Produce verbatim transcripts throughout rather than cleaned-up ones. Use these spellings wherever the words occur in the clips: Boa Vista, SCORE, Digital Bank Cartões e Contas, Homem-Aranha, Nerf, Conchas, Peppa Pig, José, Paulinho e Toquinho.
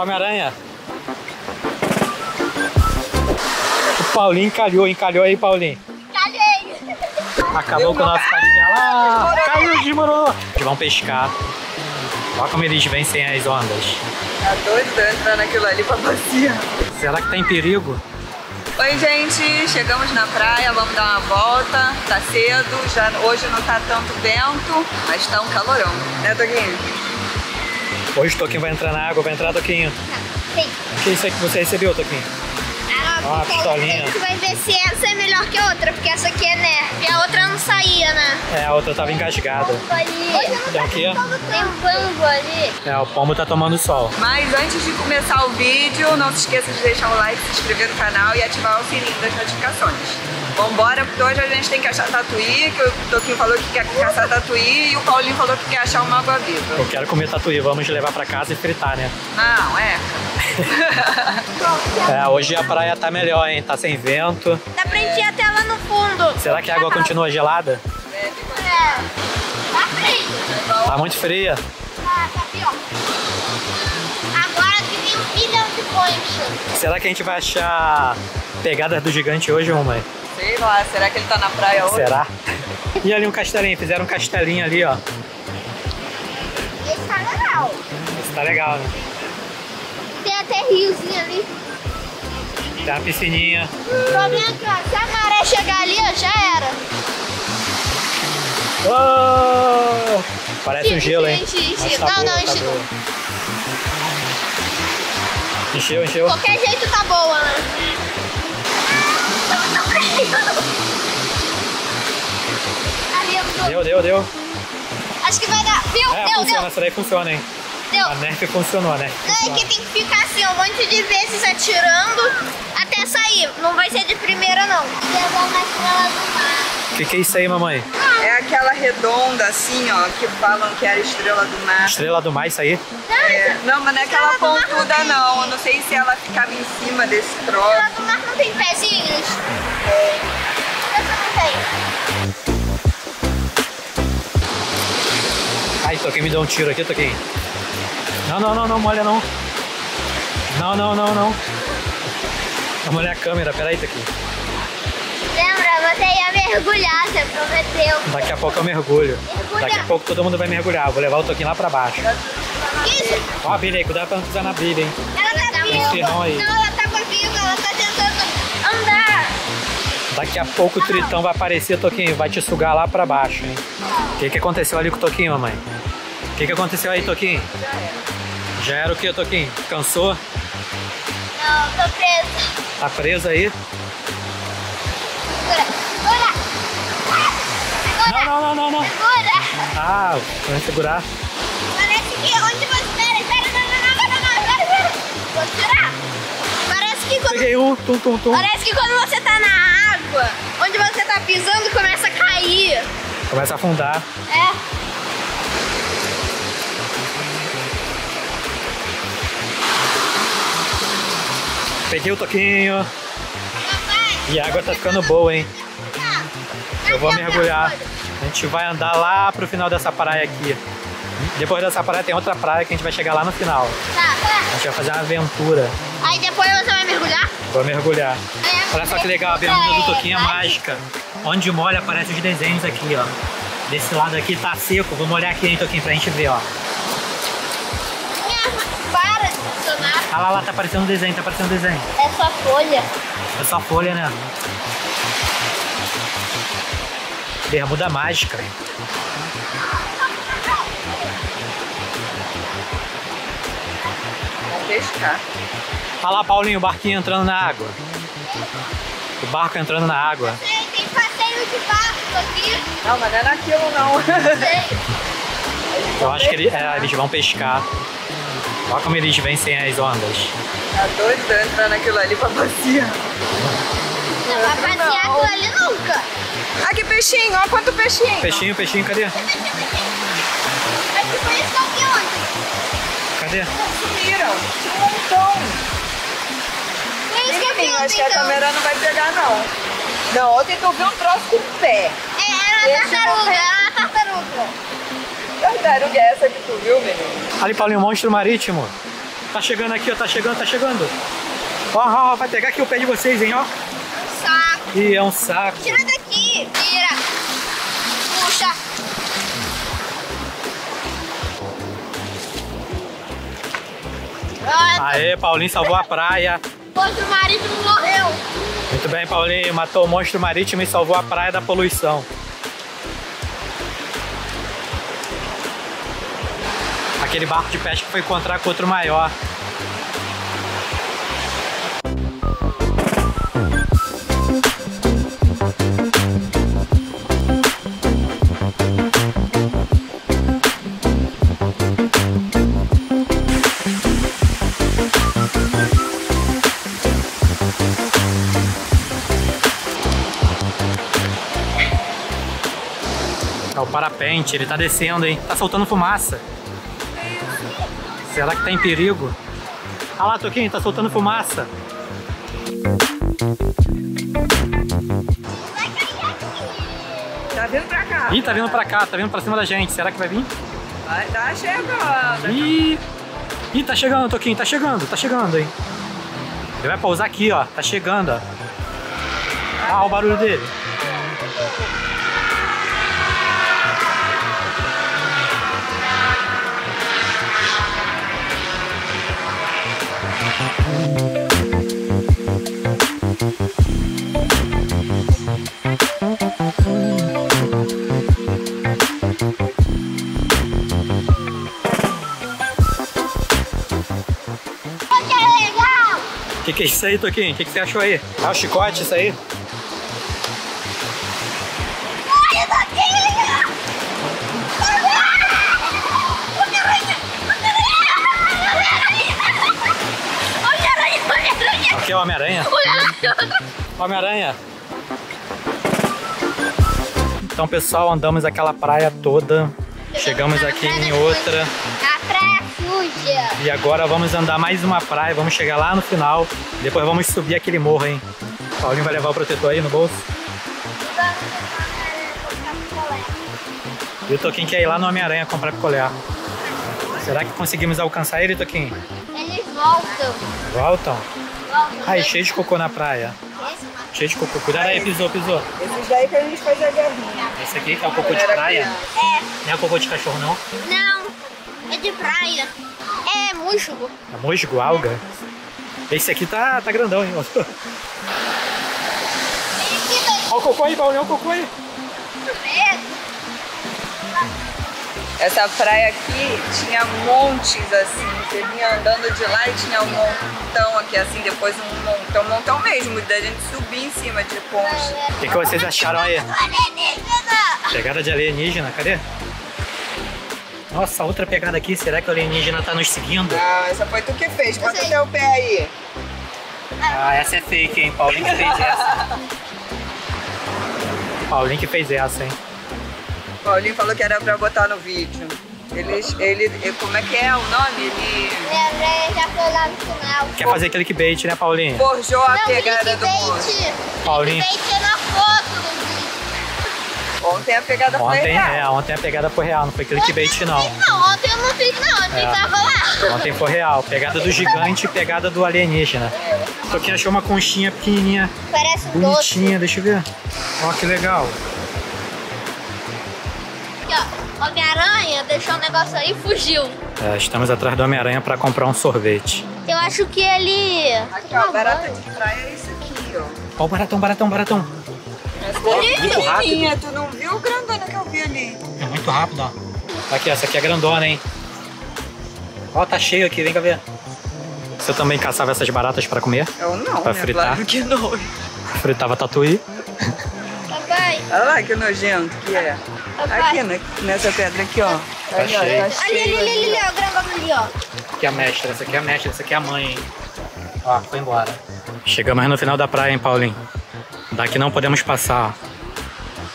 Homem-Aranha. O Paulinho encalhou, encalhou aí, Paulinho. Encalhei. Acabou com o nosso cachorro. Ah, caiu, desmoronou. Eles vão pescar. Olha como eles vencem as ondas. Tá doido pra entrar naquilo ali pra passear. Será que tá em perigo? Oi, gente, chegamos na praia, vamos dar uma volta. Tá cedo, já hoje não tá tanto vento, mas tá um calorão, né, Toquinho? Hoje o Toquinho vai entrar na água, vai entrar, Toquinho? Não, sim. O que é isso aí que você recebeu, Toquinho? Ah, ó, a pistolinha. A gente vai ver se essa é melhor que a outra, porque essa aqui é Nerf. E a outra não saía, né? É, a outra tava engasgada. Tem o quê? Tem um pombo ali. É, o pombo tá tomando sol. Mas antes de começar o vídeo, não se esqueça de deixar o like, se inscrever no canal e ativar o sininho das notificações. Vambora, porque hoje a gente tem que achar tatuí, que o Toquinho falou que quer caçar tatuí e o Paulinho falou que quer achar uma água-viva. Eu quero comer tatuí, vamos levar pra casa e fritar, né? Não, é. É, hoje a praia tá melhor, hein? Tá sem vento. Dá pra gente ir até lá no fundo. Será que a água continua gelada? É, tá fria. Tá muito fria. Tá, tá pior. Agora que vem um bilhão de conchas. Será que a gente vai achar pegada do gigante hoje, mamãe? Sei lá, será que ele tá na praia hoje? Será? E ali um castelinho, fizeram um castelinho ali, ó. Esse tá legal. Esse tá legal, né? Tem até riozinho ali. Tem uma piscininha. O problema é que, ó, se a maré chegar ali, ó, já era. Oh! Parece um gelo, hein? Encheu, não, não, encheu. Encheu, encheu. Qualquer jeito tá boa, né? Deu, deu, deu. Acho que vai dar. Viu? É, deu, funciona, deu. Essa daí funciona, hein? Deu. A Nerf funcionou, né? Não, é que tem que ficar assim, um monte de vezes atirando até sair. Não vai ser de primeira, não. O que, que é isso aí, mamãe? É aquela redonda, assim, ó, que falam que era estrela do mar. Estrela do mar, isso aí? É. Não, mas não é aquela pontuda, não. Eu não sei se ela ficava em cima desse troço. Estrela do mar não tem pezinhos? É. Essa não tem. Ai, Toquinho, me deu um tiro aqui, Toquinho. Não, não, não, não, molha não. Não, não, não, não. Eu molhei a câmera, peraí, Toquinho. Lembra, você ia mergulhar, você prometeu. Daqui a pouco eu mergulho. Mergulha. Daqui a pouco todo mundo vai mergulhar. Eu vou levar o Toquinho lá pra baixo. Isso. Ó a bilha aí, cuidado pra não pisar na bilha, hein. Ela tá viva. Aí. Não, ela tá viva, ela tá tentando andar. Daqui a pouco o tritão vai aparecer, Toquinho, vai te sugar lá pra baixo, hein. O que, que aconteceu ali com o Toquinho, mamãe? O que, que aconteceu aí, Toquinho? Já era. Já era o que, Toquinho? Cansou? Não, tô presa. Tá presa aí? Segura, segura. Segura. Não, não, não, não. Segura. Ah, vamos segurar. Parece que onde você... Espera, espera, não, não, não, não, não, espera, espera. Vou tirar. Parece que quando... Peguei um, tum, tum, tum. Parece que quando você tá na água, onde você tá pisando, começa a cair. Começa a afundar. É. Peguei o Toquinho. E a água tá ficando boa, hein? Eu vou mergulhar. A gente vai andar lá pro final dessa praia aqui. Depois dessa praia tem outra praia que a gente vai chegar lá no final. A gente vai fazer uma aventura. Aí depois você vai mergulhar? Vou mergulhar. Olha só que legal, a bermuda do Toquinho é mágica. Onde molha aparecem os desenhos aqui, ó. Desse lado aqui tá seco. Vou molhar aqui, hein, Toquinho, pra gente ver, ó. Para de funcionar. Ah lá, lá, tá aparecendo um desenho, tá aparecendo um desenho. É só folha. É só folha, né? Bermuda mágica. Vou pescar. Olha lá, Paulinho, o barquinho entrando na água. O barco entrando na água. Sei, tem passeio de barco aqui. Não, mas não é naquilo, não. Sei. Eu acho que eles, é, eles vão pescar. Olha como eles vencem as ondas. Tá doido pra entrar naquilo ali pra passear. Não vai passear aquilo ali nunca. Ah, que peixinho, olha quanto peixinho. Peixinho, peixinho, cadê? Acho que foi isso aqui ontem. Cadê? Sumiram, um montão. Enfim, acho que a câmera não vai pegar, não. Não, ontem eu vi um troço com o pé. É, era uma tartaruga, era uma tartaruga. Que tartaruga é essa que tu viu, menino? Ali, Paulinho, monstro marítimo. tá chegando aqui, ó, tá chegando, tá chegando. Ó, ó, ó, vai pegar aqui o pé de vocês, hein, ó. Saco. Ih, é um saco. Tira daqui, tira. Puxa. Aê, Paulinho salvou a praia. O monstro marítimo morreu. Muito bem, Paulinho, matou o monstro marítimo e salvou a praia da poluição. Aquele barco de pesca foi encontrar com outro maior. É o parapente, ele tá descendo, hein? Tá soltando fumaça. Será que tá em perigo? Ah lá, Toquinho, tá soltando fumaça. Vai cair aqui. Tá vindo pra cá. Ih, tá vindo pra cá, tá vindo pra cima da gente. Será que vai vir? Vai, tá chegando. Ih, Ih tá chegando, Toquinho, tá chegando, tá chegando, hein? Ele vai pousar aqui, ó, tá chegando, ó. Ah, o barulho dele. O que, que é isso aí, Toquinho? O que, que você achou aí? É o chicote isso aí? Olha, Toquinho! Homem-Aranha! Homem-Aranha! Aqui é o Homem-Aranha? Homem-Aranha! Então, pessoal, andamos aquela praia toda. Chegamos aqui em outra. E agora vamos andar mais uma praia, vamos chegar lá no final. Depois vamos subir aquele morro, hein? O Paulinho vai levar o protetor aí no bolso. E o Toquinho quer ir lá no Homem-Aranha comprar picolé. Será que conseguimos alcançar ele, Toquinho? Eles voltam. Voltam? Voltam. Ai, cheio de cocô na praia. Cheio de cocô. Cuidado aí, pisou, pisou. Esses daí que a gente faz a guerrinha. Esse aqui que é o cocô de praia? É. Não é cocô de cachorro, não? Não. É de praia. É musgo. É musgo, alga? Esse aqui tá, tá grandão, hein? Olha o cocô aí, Paulinho, olha o cocô aí. Essa praia aqui tinha montes assim. Você vinha andando de lá e tinha um montão aqui assim, depois um montão, um montão mesmo. Da gente subir em cima de ponte. O que, que vocês acharam aí? Pegada de alienígena, cadê? Nossa, outra pegada aqui, será que o alienígena tá nos seguindo? Ah, essa foi tu que fez, bota o teu pé aí. Ah, essa é fake, hein? Paulinho que fez essa. Paulinho que fez essa, hein? Paulinho falou que era pra botar no vídeo. Eles, ele, como é que é o nome? Ele... Ele já foi lá no final. Quer fazer aquele clickbait, né, Paulinho? Forjou a pegada do moço. Paulinho. Clickbait na foto do vídeo. Ontem a pegada ontem, foi real. É, ontem a pegada foi real, não foi clickbait não. Não, ontem eu não fiz não, ontem é. tava lá. Ontem foi real, pegada do gigante e pegada do alienígena. Tô aqui, achou uma conchinha pequenininha, parece bonitinha, doce. Deixa eu ver. Ó, que legal. Aqui, ó, Homem-Aranha deixou um negócio aí e fugiu. É, estamos atrás do Homem-Aranha pra comprar um sorvete. Eu acho que ele... Aqui, ó, barata de praia é isso aqui, ó. Ó o baratão, baratão, baratão. É muito rápido. Tu não viu o grandona que eu vi ali? É muito rápido, ó. Aqui, essa aqui é grandona, hein? Ó, tá cheio aqui, vem cá ver. Você também caçava essas baratas pra comer? Eu não, pra fritar. Claro que não. Fritava tatuí. Papai. Olha lá que nojento que é. Papai. Aqui, nessa pedra aqui, ó. Tá ali, cheio. Ó, tá ali, ali, ali, ali, ó, grandona ali, ó. Aqui é a mestra, essa aqui é a mestra, essa aqui é a mãe, hein? Ó, foi embora. Chegamos no final da praia, hein, Paulinho? Daqui não podemos passar.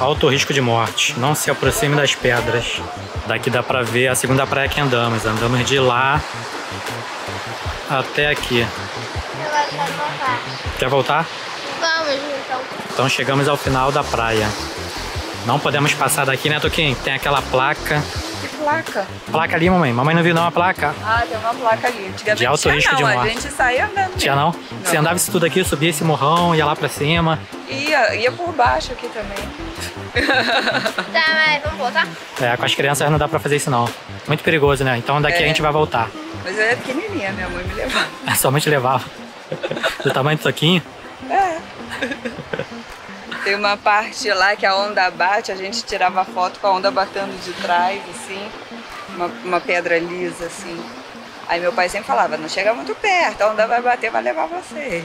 Alto risco de morte. Não se aproxime das pedras. Daqui dá pra ver a segunda praia que andamos. Andamos de lá até aqui. Quer voltar? Vamos, então. Então chegamos ao final da praia. Não podemos passar daqui, né, Toquinho? Tem aquela placa. Tipo placa. Placa ali, mamãe. Mamãe não viu não a placa. Ah, tem uma placa ali. De alto risco de morte. A gente saía andando. Tinha não? não? Você andava isso tudo aqui, subia esse morrão, ia lá pra cima. Ia, ia por baixo aqui também. Tá, mas vamos voltar? É, com as crianças não dá pra fazer isso não. Muito perigoso, né? Então daqui é. a gente vai voltar. Mas eu era pequenininha, minha mãe me levava. É, sua mãe te levava. Do tamanho do Toquinho? É. Tem uma parte lá que a onda bate, a gente tirava foto com a onda batendo de trás, assim, uma, uma pedra lisa, assim. Aí meu pai sempre falava, não chega muito perto, a onda vai bater, vai levar vocês.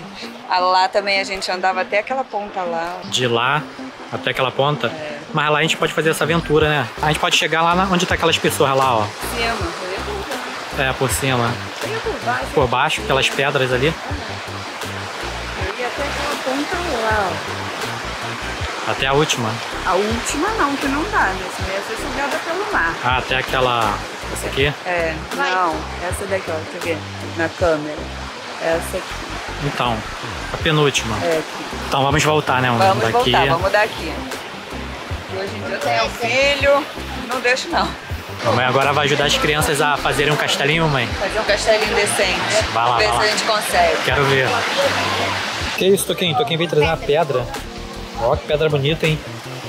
Ah, lá também a gente andava até aquela ponta lá. De lá até aquela ponta? É. Mas lá a gente pode fazer essa aventura, né? A gente pode chegar lá onde tá aquelas pessoas lá, ó. Por cima. É, por cima. Por baixo. Por baixo, aquelas pedras ali. Eu ia até aquela ponta lá, ó. Até a última? A última não, que não dá, né? Essa ia ser sugada pelo mar. Ah, até aquela... essa aqui? É, não, essa daqui, ó, você vê na câmera. Essa aqui. Então, a penúltima. É aqui. Então vamos voltar, né? Vamos, vamos daqui. voltar, vamos daqui. E hoje em dia eu tenho um filho, não deixo não. Mamãe agora vai ajudar as crianças a fazerem um castelinho, mãe? Fazer um castelinho decente. Vai lá, ver se a gente consegue. Quero ver. Que isso, Toquinho? Toquinho veio trazer uma pedra. Ó, que pedra bonita, hein?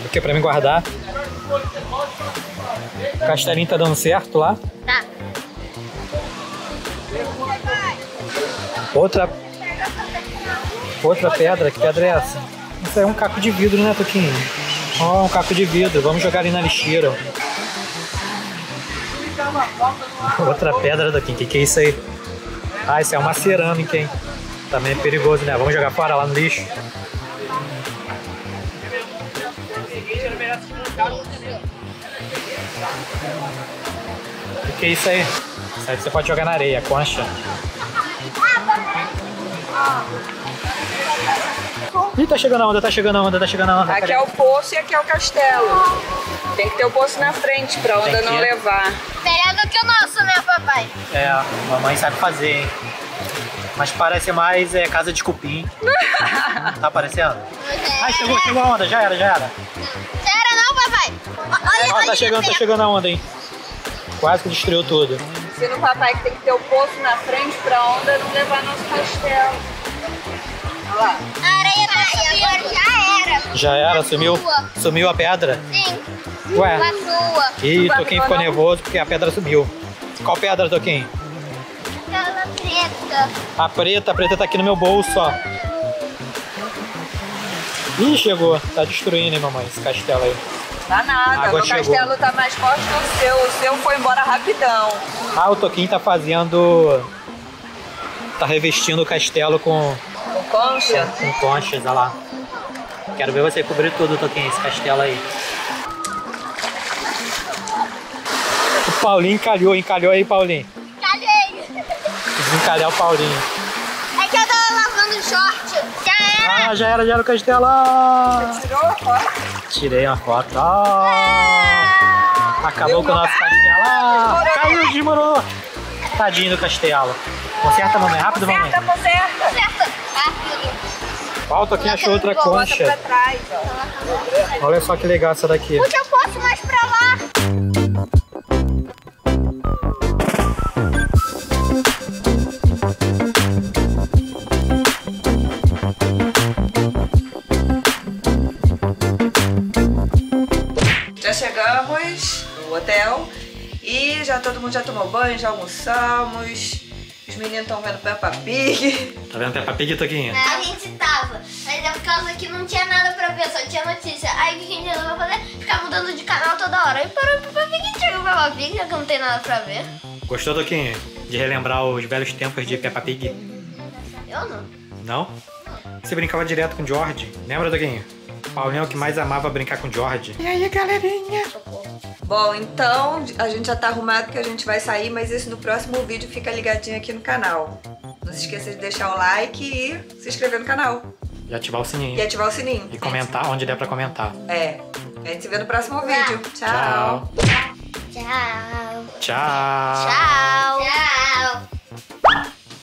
Porque pra mim guardar. O castelinho tá dando certo lá? Tá. Outra... Outra pedra? Que pedra é essa? Isso aí é um caco de vidro, né, Toquinho? Ó, um caco de vidro. Vamos jogar ali na lixeira. Outra pedra, Toquinho. Que que é isso aí? Ah, isso é uma cerâmica, hein? Também é perigoso, né? Vamos jogar fora lá no lixo. O que é isso aí? Isso aí você pode jogar na areia, concha. Ih, tá chegando a onda, tá chegando a onda, tá chegando a onda. Aqui é o poço e aqui é o castelo. Tem que ter o poço na frente pra onda não levar. Melhor do que o nosso, né, papai? É, a mamãe sabe fazer, hein? Mas parece mais é, casa de cupim. Tá aparecendo? Ai, chegou, chegou a onda, já era, já era. Olha, olha, tá chegando, tá chegando a onda, hein? Quase que destruiu tudo. Sendo o papai que tem que ter o poço na frente pra onda não levar nosso castelo. Olha lá. A areia tá subindo, já era. Já era, sumiu? Sumiu a pedra? Sim. Ué. Ih, Toquinho ficou nervoso porque a pedra sumiu. Qual pedra, Toquinho? Aquela preta. A preta, a preta tá aqui no meu bolso, ó. Ih, chegou. Tá destruindo, hein, mamãe, esse castelo aí. Tá nada, o castelo tá mais forte que o seu, o seu foi embora rapidão. Ah, o Toquinho tá fazendo... Tá revestindo o castelo com... Com concha? Com, com conchas, olha lá. Quero ver você cobrir tudo, Toquinho, esse castelo aí. O Paulinho encalhou, encalhou aí, Paulinho. Encalhei. Desencalhar o Paulinho. É que eu tava lavando o short. Já era. Ah, já era, já era o castelo. Você tirou a foto? Tirei uma foto. Ah, acabou com o nosso castelo. Ah, caiu, desmoronou. Tadinho do castelo. Conserta, mamãe. Rápido, mamãe. Conserta, conserta. Falta aqui, achou outra concha. Olha só que legal essa daqui. Puxa, eu posso mais pra lá. Chegamos no hotel e já todo mundo já tomou banho, já almoçamos. Os meninos estão vendo Peppa Pig. Tá vendo Peppa Pig, Toquinho? É, a gente tava, mas é por causa que não tinha nada pra ver, só tinha notícia. Aí o que a gente resolveu fazer? Ficar mudando de canal toda hora. Aí parou Peppa Pig e chegou Peppa Pig, já que não tem nada pra ver. Gostou, Toquinho, de relembrar os velhos tempos de Peppa Pig? Eu não. Não? Não. Você brincava direto com o George, lembra, Toquinho? Paulinho é o que mais amava brincar com o George. E aí, galerinha? Bom, então a gente já tá arrumado que a gente vai sair, mas isso no próximo vídeo, fica ligadinho aqui no canal. Não se esqueça de deixar o like e se inscrever no canal. E ativar o sininho. E ativar o sininho. E comentar onde der pra comentar. É. A gente se vê no próximo vídeo. Tchau. Tchau. Tchau. Tchau. Tchau. Tchau.